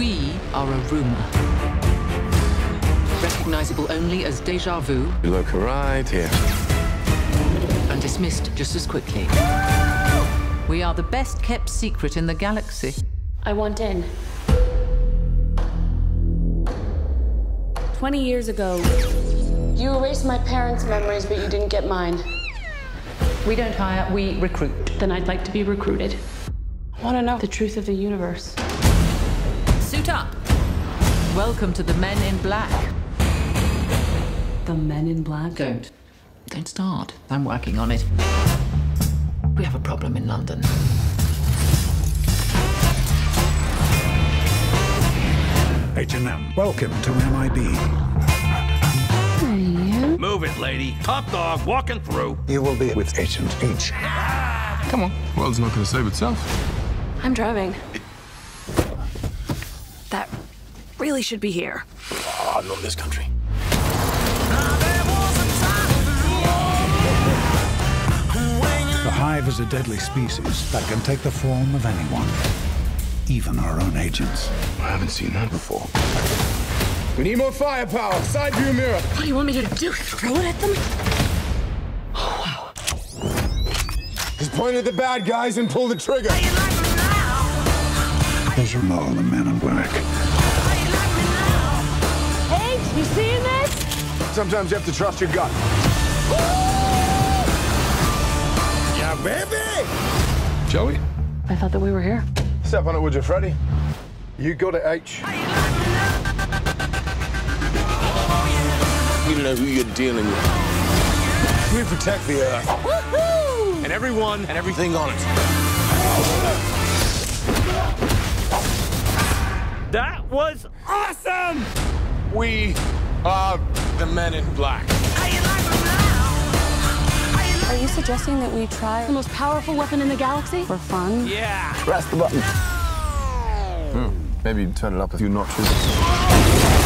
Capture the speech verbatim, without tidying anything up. We are a rumor. Recognizable only as deja vu. You look right here. And dismissed just as quickly. We are the best kept secret in the galaxy. I want in. Twenty years ago. You erased my parents' memories, but you didn't get mine. We don't hire, we recruit. Then I'd like to be recruited. I want to know the truth of the universe. Suit up. Welcome to the Men in Black. The Men in Black? Don't. Don't start. I'm working on it. We have a problem in London. H and M, welcome to M I B. Move it, lady. Top dog walking through. You will be with Agent H. Ah! Come on. World's not going to save itself. I'm driving. That really should be here. Oh, I love this country. The Hive is a deadly species that can take the form of anyone, even our own agents. I haven't seen that before. We need more firepower. Side view mirror. What do you want me to do? Throw it at them? Oh, wow. Just point at the bad guys and pull the trigger. Those are all the Men in Black. Hey, you seeing this? Sometimes you have to trust your gut. Woo! Yeah, baby! Joey? I thought that we were here. Step on it, would you, Freddy? You got it, H. You know who you're dealing with. We protect the Earth. Woohoo! And everyone and everything on it. That was awesome! We are the Men in Black. Are you suggesting that we try the most powerful weapon in the galaxy? For fun? Yeah. Press the button. No. Hmm. Maybe turn it up a few notches.